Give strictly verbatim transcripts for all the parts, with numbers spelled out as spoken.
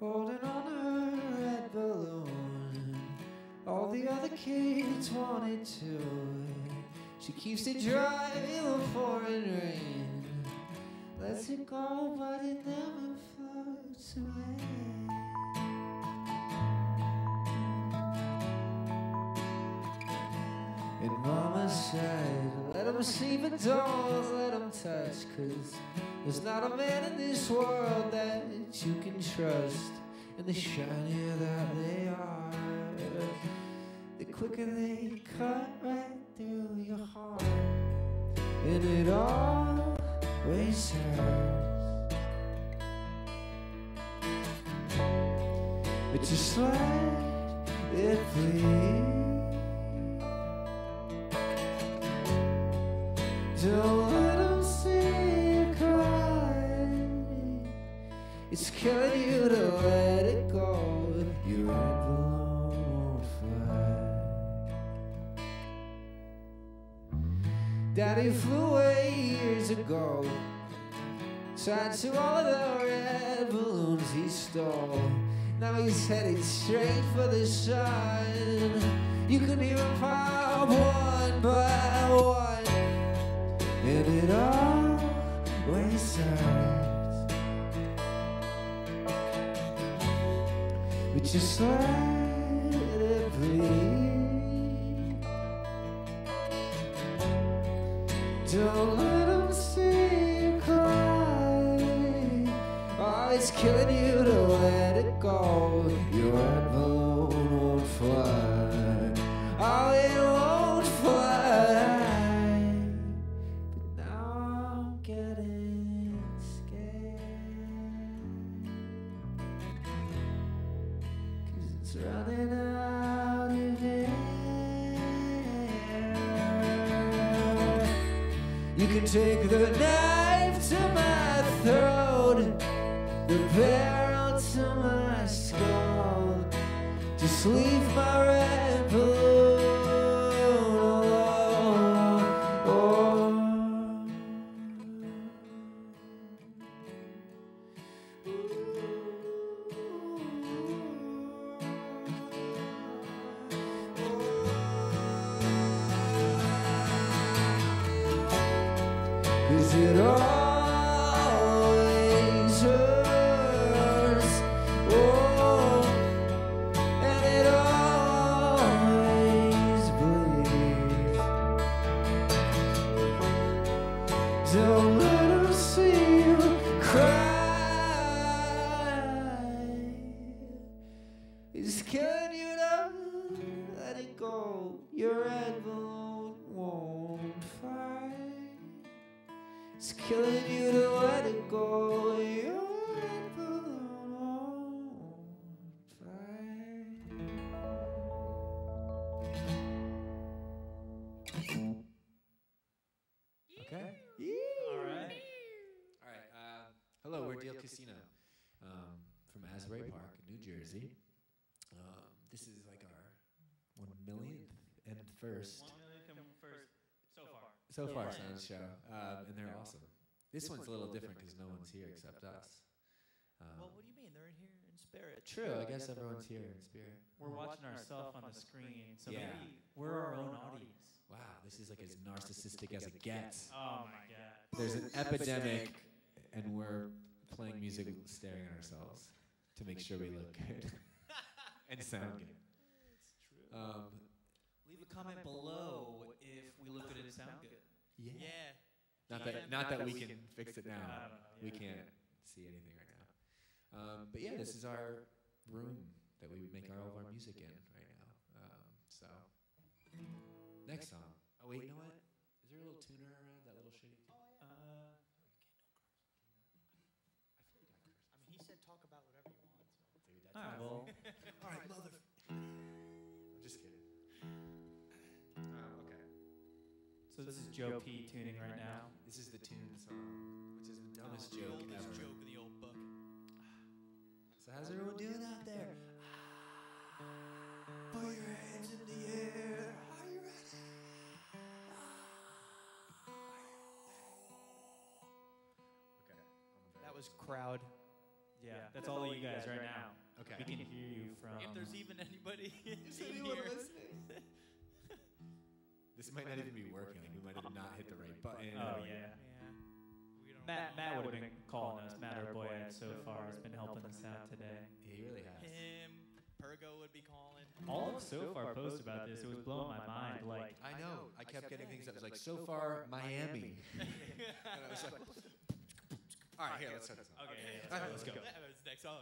holding on a red balloon. All the other kids wanted to. She keeps it dry in the pouring rain. Lets it go, but it never floats away. And Mama said, let him see, but don't let him touch, 'cause there's not a man in this world that you can trust. And the shinier that they are, the quicker they cut right through your heart. And it always hurts, but just let it bleed. Don't let them see you cry. It's killing you to let it go. Your red balloon won't fly. Daddy flew away years ago, tied to all of the red balloons he stole. Now he's headed straight for the sun. You can hear him pop one by one. And it always hurts, but just let it bleed. Don't let them see you cry. Oh, it's killing you to let it go. Your red balloon won't fly. Oh, it won't fly. Running out of air. You can take the knife to my throat, the barrel to my skull. Just leave my red balloon alone. Oh. It always hurts, oh, and it always bleeds. Don't let them see you cry. It's killing you to let it go. Your red balloon won't fly. It's killing you to let it go. Your red balloon won't fly. Okay. All right. All right. Uh, hello, hello, we're Deal Casino, Casino. Um, from Asbury Park, Park, New Jersey. Um, this is like our one millionth and first. So Far Sounds show, um, and they're awesome. This, this one's, one's a little different because no one's here except us. Um, well, what do you mean? They're in here in spirit. True, I guess everyone's here in spirit. We're watching ourselves on the screen, so yeah. Maybe we're our own audience. Wow, this is like as narcissistic as it gets. Oh my God. There's an epidemic, and we're playing music staring at ourselves to make sure we look good and sound good. It's true. Um, Leave a comment below if we look good and sound good. Yeah. yeah. Not that not that we can fix it now. I don't know, yeah. We can't see anything right now. Um, but yeah, this is our room that we make all of our music in right now. Um, so next song. Oh wait, you know what? Is there a little tuner around that little shitty? Oh yeah. Uh, I feel like I cursed. I mean, he said talk about whatever you want. So. Dude, that's all right. Well. All right, mother. I'm just kidding. So this is Joe P tuning right now. This is the tune song, which is the dumbest joke ever. The oldest joke of the old book. So how's everyone doing out there? Put your hands in the air. Are you ready? Okay. That was crowd. Yeah, yeah. That's, that's all, all you guys, guys right, right now. now. Okay. We can hear you from... If there's even anybody is in anyone here. Listening? This might not even be working. Like, we might have not hit the right button. Oh, yeah. yeah. We don't Matt, Matt would have been calling us. Matt, our boy, at Sofar, has been helping us out today. Yeah, he really has. Him, Pergo would be calling. All of Sofar posts about this, it was blowing my mind. Like I know. I kept getting things that was like, Sofar, Miami. And I was like... All right, here, let's start this song. Okay, all right, let's go. That's the next song.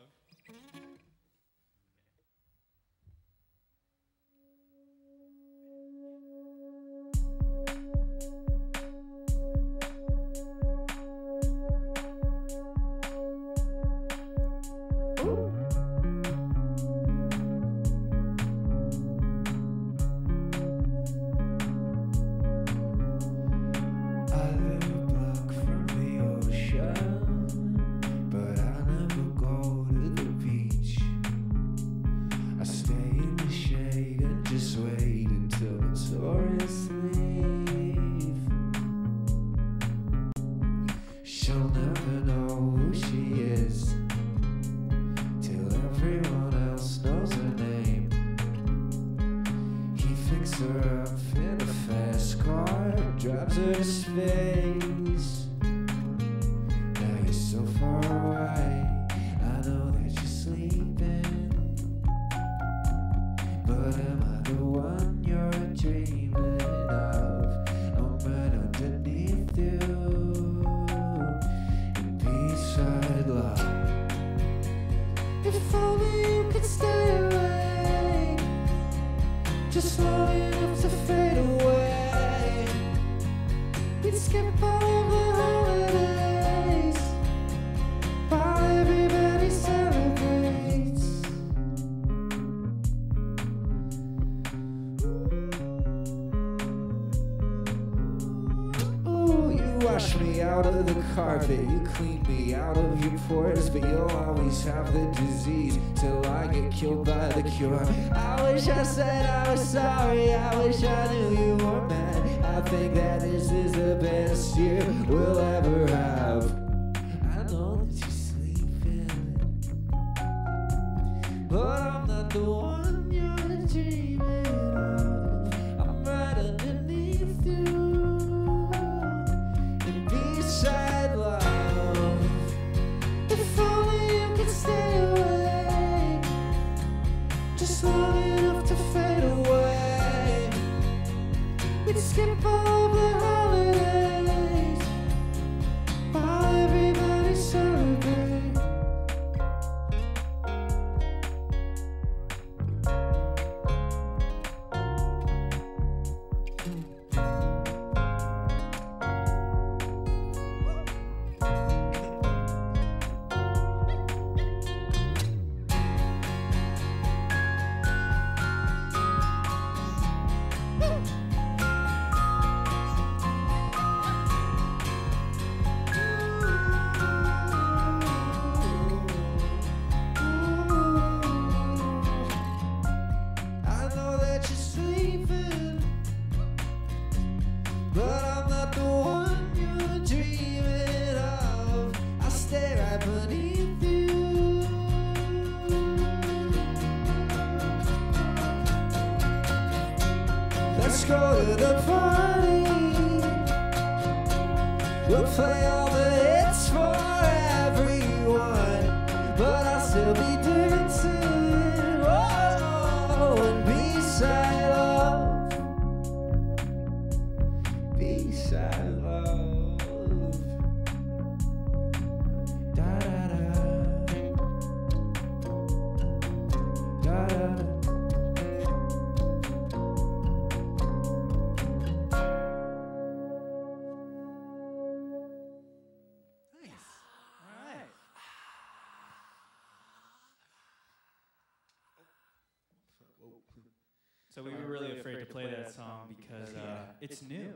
It's new.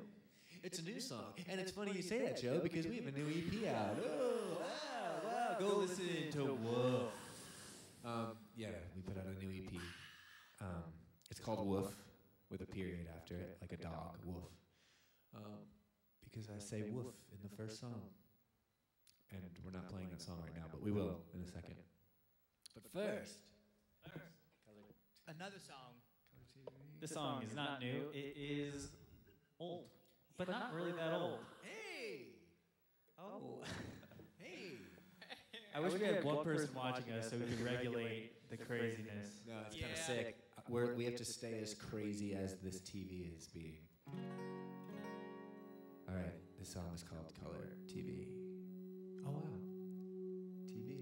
It's, it's a new, new song. And, and it's funny you say that, Joe, because we have a new E P out. Oh, wow, wow. Go, go listen, listen to Woof. Um, yeah, we put out a new E P. Um, it's called Woof, with a period after it, like a dog, Woof. Um, because I say Woof in the first song. And we're not playing that song right now, but we will in a second. But first, first another song. This song is not new. It is old, but not really that old. Hey! Oh. Hey! I wish we had one person watching us so we could regulate the craziness. No, it's kind of sick. We're, we have to stay as crazy as this T V is being. All right, this song is called Color T V. Oh, wow. T V.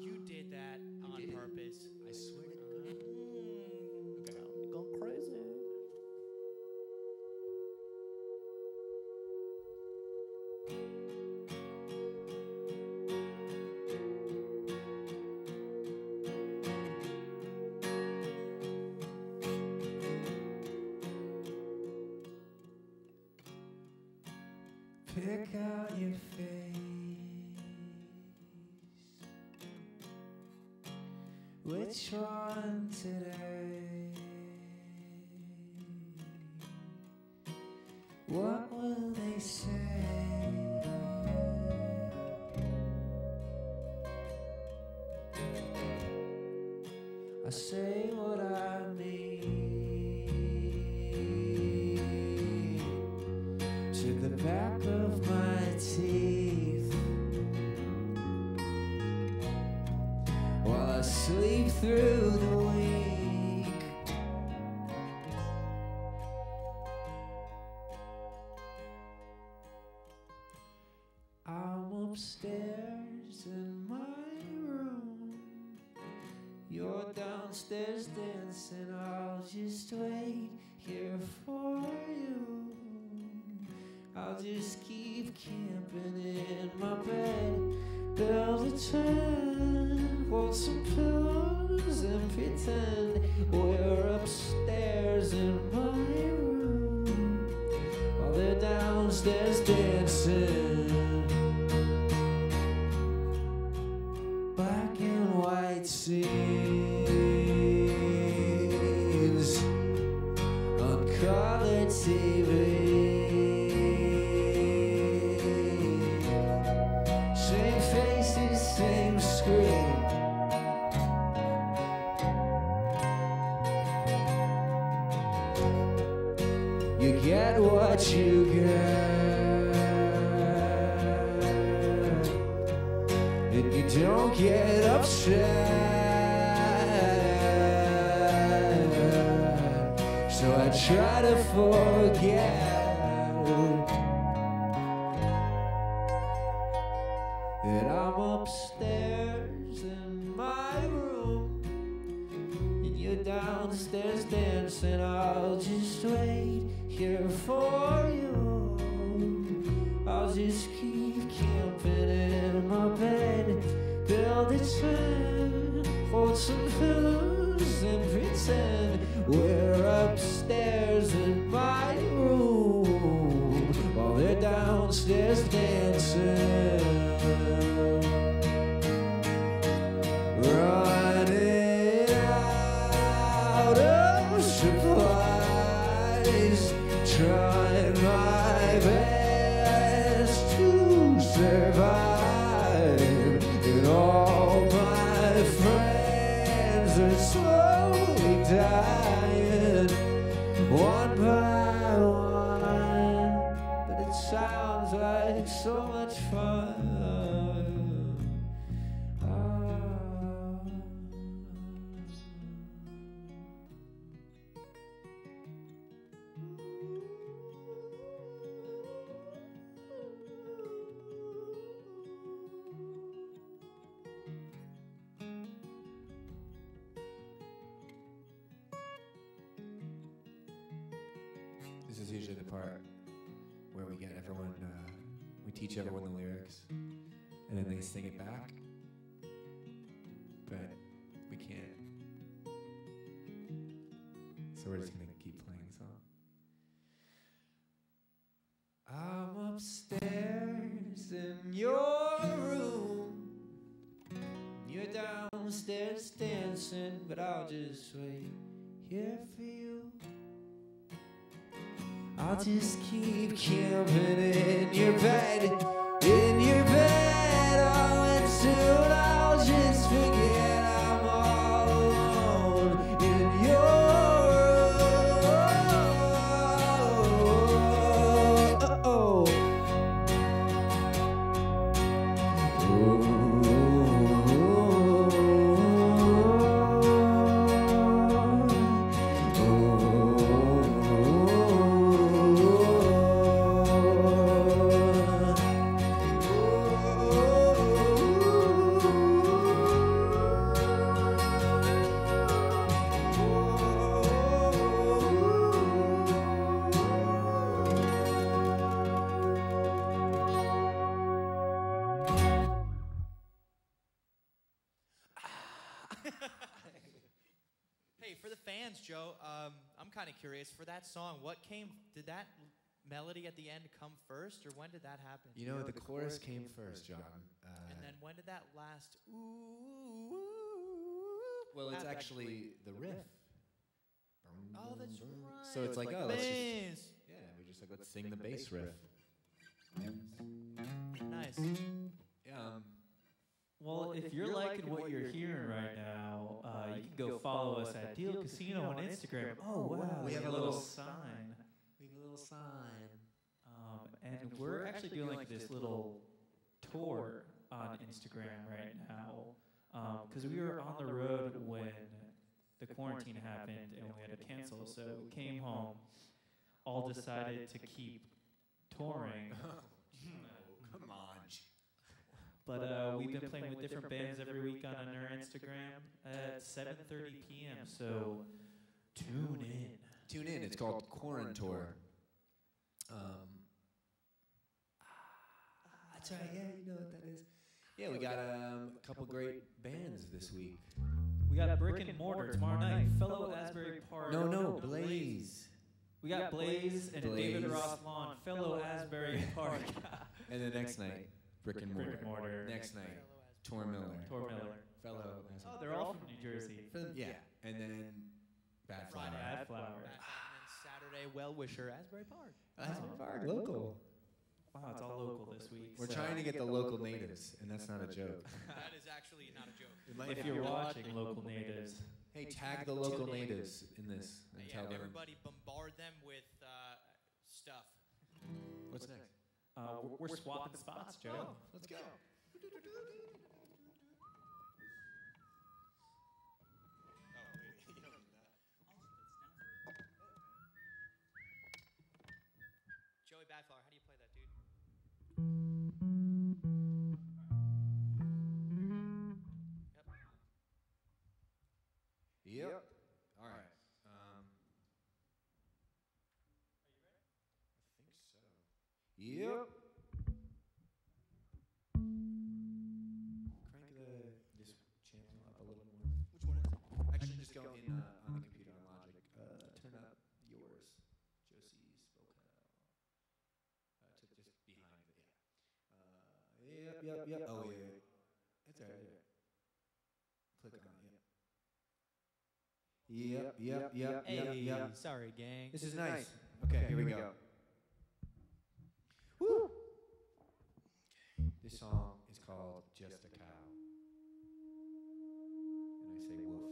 You did that on purpose. I swear to God. Going crazy. Pick out your face. Which one today? What will they say? I say what I mean to the back of my teeth while I sleep through the week. Upstairs in my room, you're downstairs dancing. I'll just wait here for you. I'll just keep camping in my bed. Build a tent, hold some pillows and pretend we're upstairs in my room while they're downstairs dancing. Black and white scenes on color T V. Same faces, same screen. You get what you get. You don't get upset, so I try to forget that I'm upstairs in my room and you're downstairs dancing. I'll just wait here for you. I'll just keep camping in my bed. Build a tent, hold some pillows and pretend we're upstairs in my room while they're downstairs dancing. Running out of supplies, trying my best to survive. All my friends are slowly dying, one by one, but it sounds like so much fun. Oh. This is usually the part where we get everyone, uh, we teach everyone the lyrics, and then they sing it back, but we can't. So we're just gonna keep playing the song. I'm upstairs in your room, you're downstairs dancing, but I'll just wait here for you. I'll just keep camping in your bed, in your bed. I'll Hey, for the fans, Joe, um, I'm kind of curious. For that song, what came? Did that melody at the end come first, or when did that happen? You know, you know the, the chorus, chorus came, came first, John. Uh, and then when did that last? Ooh, ooh, ooh, well, it's actually, actually the riff. riff. Oh, that's right. So it's, so it's like, like, oh, let's just, yeah, we're just like, let's, let's sing, sing the, the bass riff. riff. Nice. Yeah. Um, Well, if, if you're, you're liking what you're, you're hearing right now, uh, you, you can go follow us at Deal Casino on Instagram. Oh, wow. We have a little sign. We have a little sign. Um, and, and we're, we're actually doing like this little tour on Instagram right now, because um, we were on the road when the quarantine happened and we had to cancel. So we came home, all decided to keep touring. But uh, we've, we've been playing, playing with different bands, bands every week on, on our Instagram at seven thirty p m So tune in. Tune in. It's, it's called Quarantour. Um, ah, that's right. Yeah, you know what that is. Yeah, we got um, a couple great bands this week. We got Brick and Mortar tomorrow night. Fellow Asbury Park. No, no, Blaze. We got Blaze and Blaze. David Ross Lawn. Fellow Asbury Park. And the next night. Brick and, Brick and Mortar. Mortar. Next night, Tor Miller. Tor Miller. Fellow. Fellow. Oh, they're all from New Jersey. From, yeah. And then Bad Flower. Bad Flower. And Saturday, Well Wisher, Asbury Park. Asbury Park, local. Wow, it's all local this week. We're so trying to get the local natives, and that's not a joke. That is actually not a joke. If you're watching Local Natives, hey, tag the local natives in this. And yeah, tell everybody, them. bombard them with uh, stuff. What's next? Uh, we're, we're swapping, swapping spots, Joe. Oh, let's go. Joey Bad Flower, how do you play that, dude? Yep. Yep. All right. Yep. Crank the this channel up a little more. Which one is it? Actually, just go in uh, on the computer on Logic. Uh, turn up yours, Josie's vocal. Uh, to just behind it. Yeah. Uh, yep, yep, yep. Oh, yeah. yeah, yeah. It's alright. Yeah. Click on it. Yep, yep, yep, yep, hey, yep, yep. Sorry, gang. This, this is, is nice. nice. Okay, okay, here we go. go. This song is called Just a Cow. And I say woof.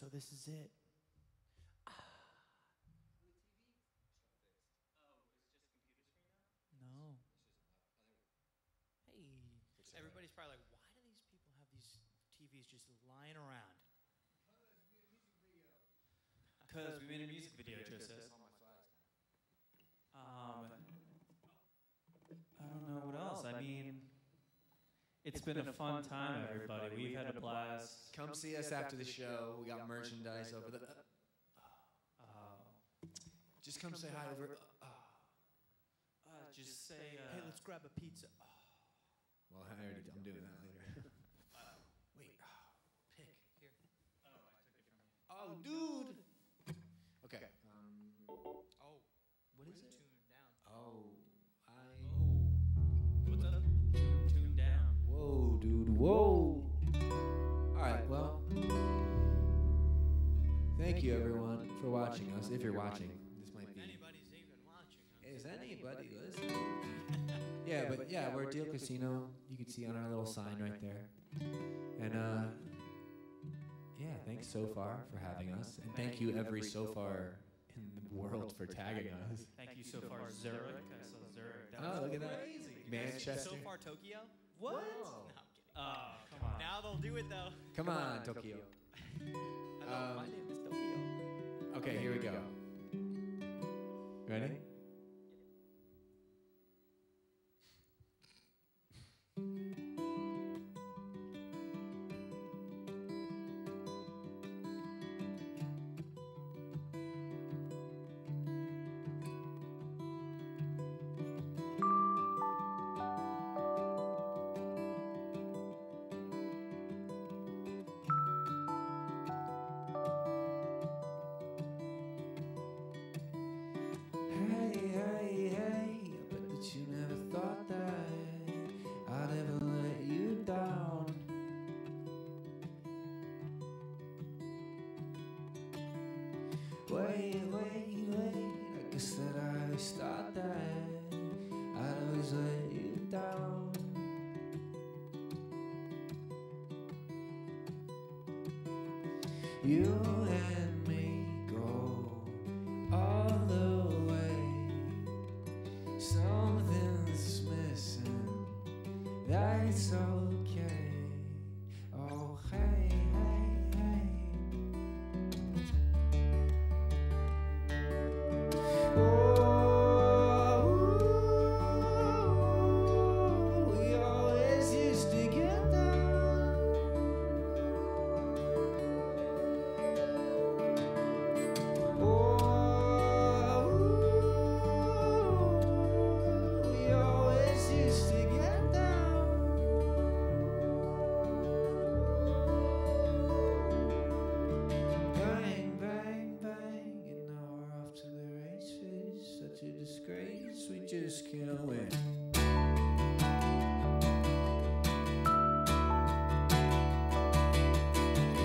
So this is it. Ah. No. Hey. Everybody's probably like, why do these people have these T Vs just lying around? Because we made a music video, Joseph. Um, I don't know what else. I mean... It's, it's been, been a fun time, everybody. We've had a blast. Come, Come see us after the show. We got merchandise over the... Uh, uh, just come, come say hi over... Uh, uh, just, just say, uh, hey, let's grab a pizza. Uh, well, I already, I'm doing that later. uh, wait. Uh, pick. Here. Oh, I took it from you. Oh, dude! Okay. Um, oh. What is it? Tuned down. Oh. I... Oh. What's up? Tune, tune down. Whoa, dude, whoa. All right, well, thank you, everyone, for watching us. If you're watching, this might be. If anybody's even watching. Is anybody listening? Yeah, but yeah, we're at Deal Casino. You can see on our little sign right there. And, uh, yeah, thanks so far for having us. And thank you, every so far in the world, for tagging us. Thank you so far, Zurich. I saw Zurich. Oh, look at that. Crazy. Manchester. So far, Tokyo. What? Whoa. No, I'm kidding. Oh, come on. Now they'll do it, though. Come, come on, on, Tokyo. Tokyo. um, my name is Tokyo. Okay, okay, here we go. Ready? Wait, wait, wait, I guess that I always thought that I'd always let you down. You and me go all the way. Something's missing, that's okay. Oh, hey, hey.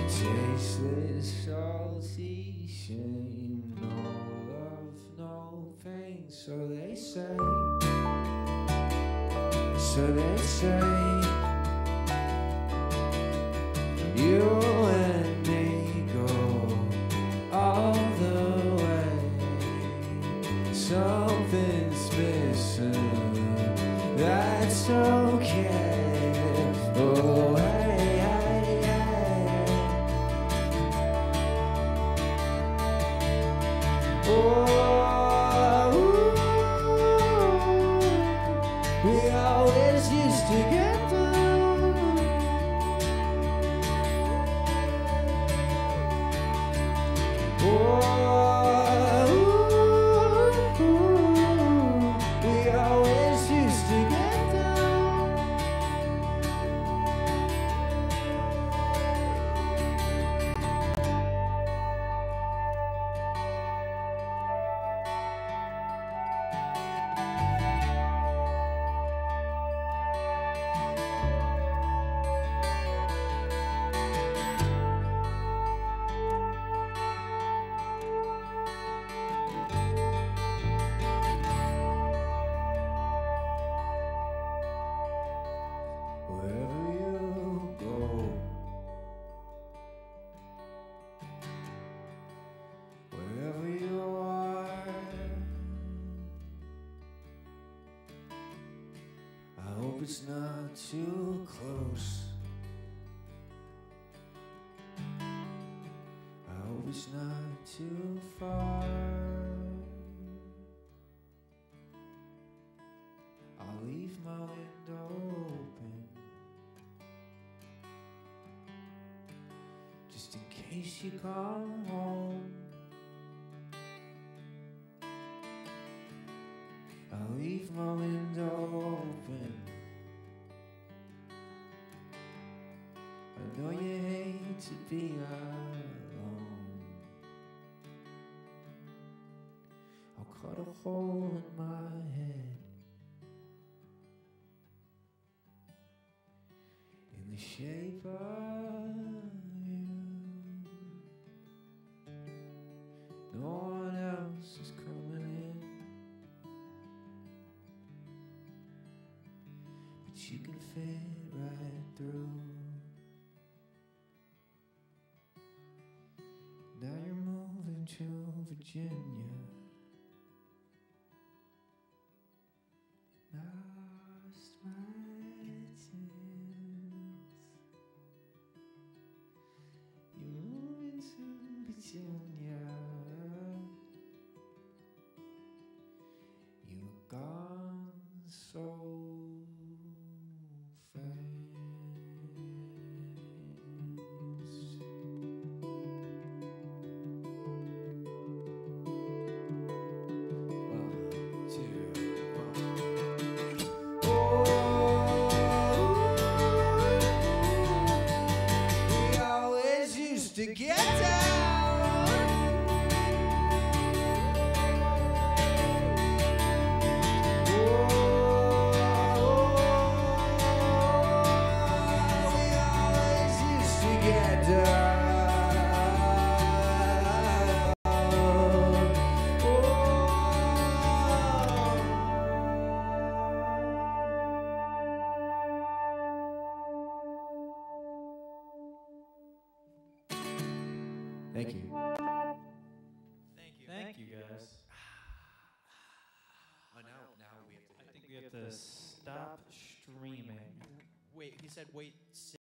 Tasteless, salty shame. No love, no pain. So they say. So they say. You and me go all the way. Something's missing. That's okay. Oh, hey. Oh, ooh, we always used to get down. hope it's not too close. I hope it's not too far. I'll leave my window open just in case you come home. I'll leave my window open. I know you hate to be alone. I'll cut a hole in my head in the shape of you. No one else is coming in, but you can fit right through. Now you're moving to Virginia, lost my tears. You're moving to Virginia. You were gone so to get down. Oh, we always used to get down. Thank you. Thank you. Thank you, guys. Oh, now, now we have to. I think we have to stop streaming. Wait, he said wait.